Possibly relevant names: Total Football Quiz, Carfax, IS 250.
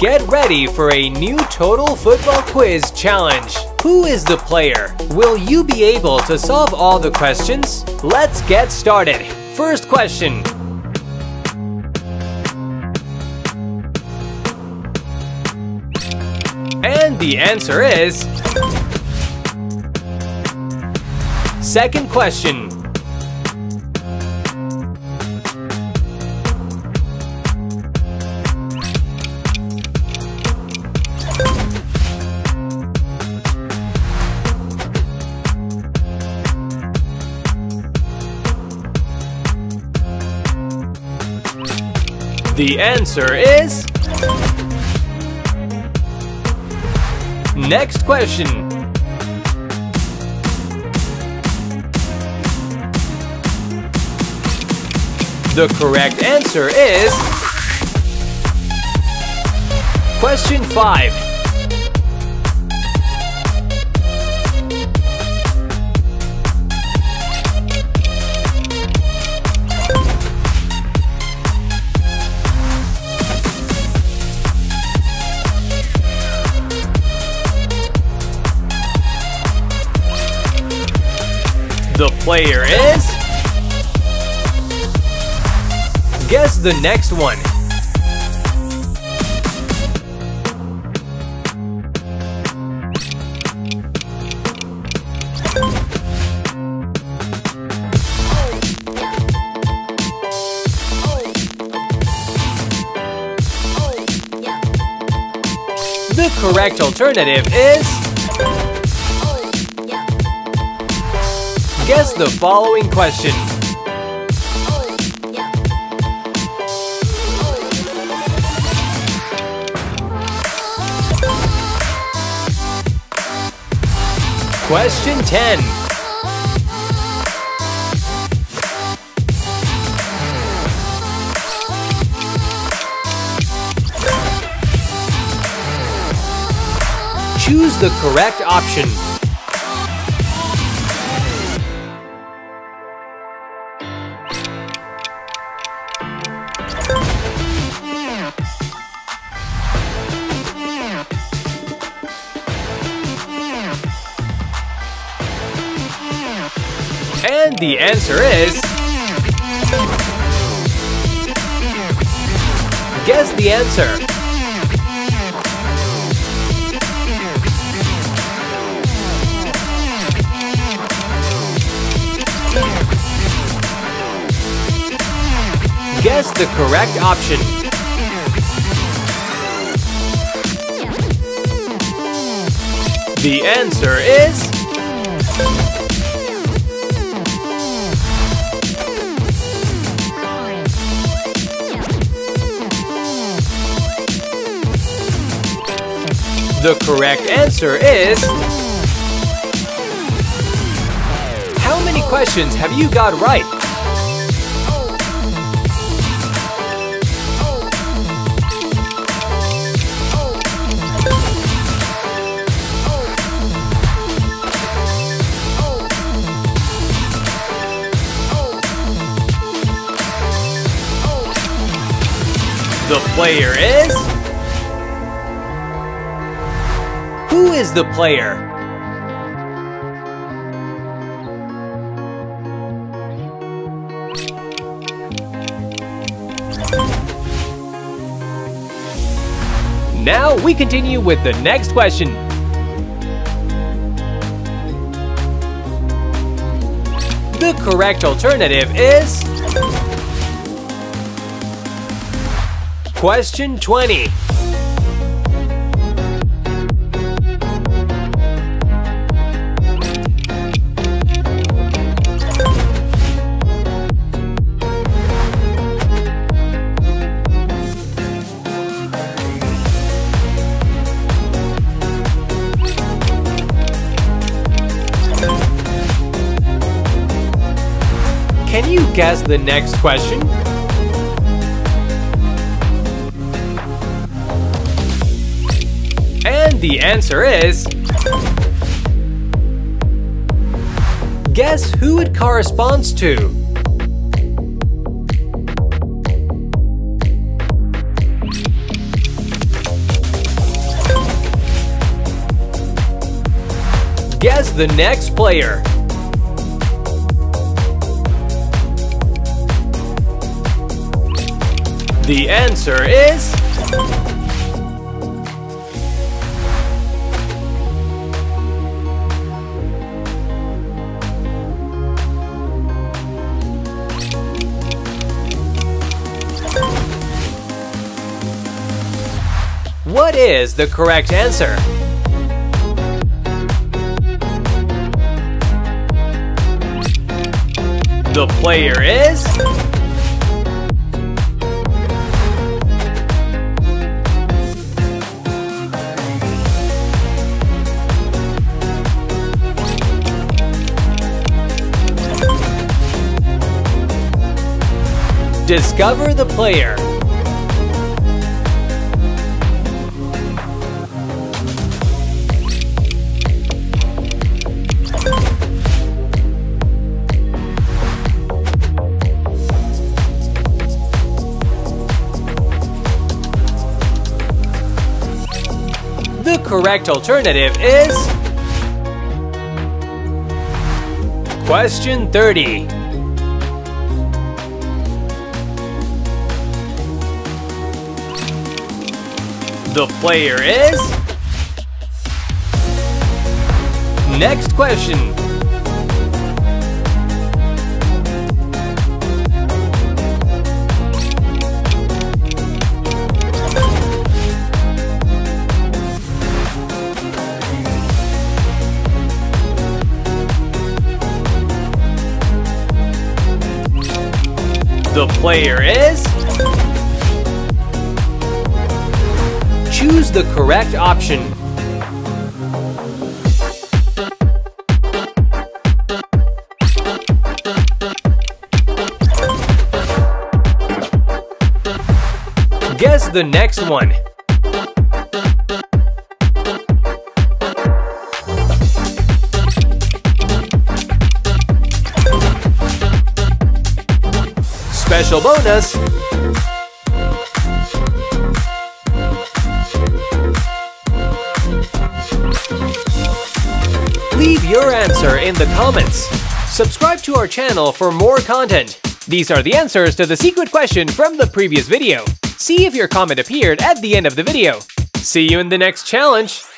Get ready for a new Total Football Quiz challenge. Who is the player? Will you be able to solve all the questions? Let's get started. First question. And the answer is... Second question. The answer is... Next question. The correct answer is... Question 5. The player is... Guess the next one. The correct alternative is... Guess the following question. Question 10. Choose the correct option. And the answer is... Guess the answer. Guess the correct option. The answer is... The correct answer is... How many questions have you got right? The player is... Who is the player? Now we continue with the next question. The correct alternative is... Question 20. Can you guess the next question? And the answer is... Guess who it corresponds to? Guess the next player. The answer is what is the correct answer? The player is Discover the player. The correct alternative is Question 30. The player is... Next question. The player is... Choose the correct option. Guess the next one. Special bonus. Leave your answer in the comments. Subscribe to our channel for more content. These are the answers to the secret question from the previous video. See if your comment appeared at the end of the video. See you in the next challenge!